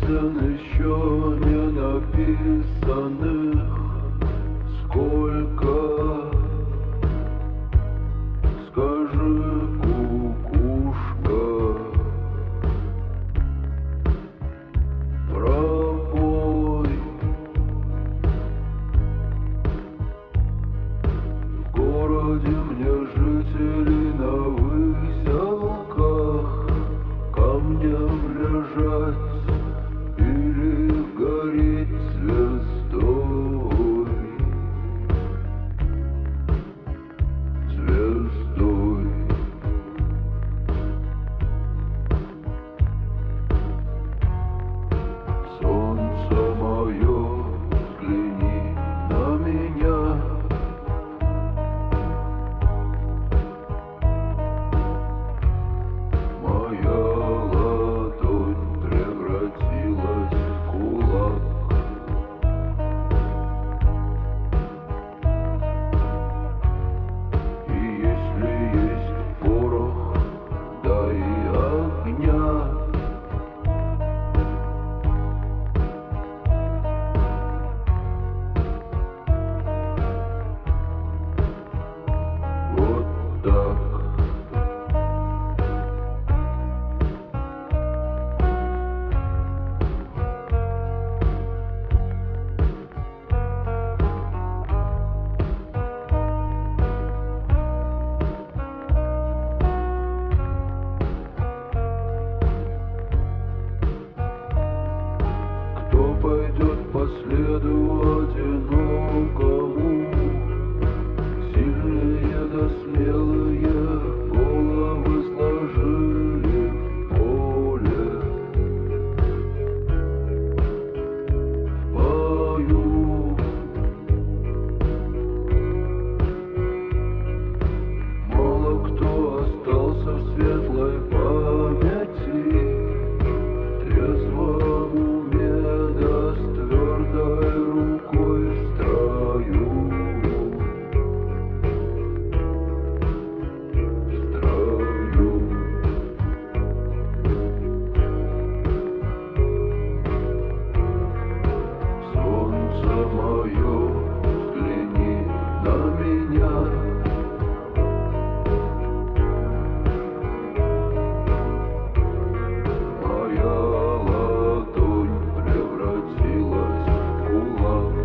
песен еще не написанных, сколько? Скажи, кукушка, пропой. В городе мне жители на выселках, камнем лежать или гореть звездой, звездой. Солнце мое, взгляни на меня, моя ладонь превратилась в кулак. И если есть порох, дай огня, вот так. Пойдет по следу одинокому, сильные да смелые головы сложили в поле. В бою мало кто остался в светлой памяти. Мое, взгляни на меня, моя ладонь превратилась в кулак.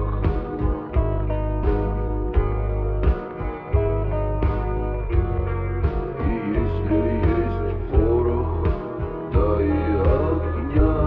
И если есть порох, дай огня,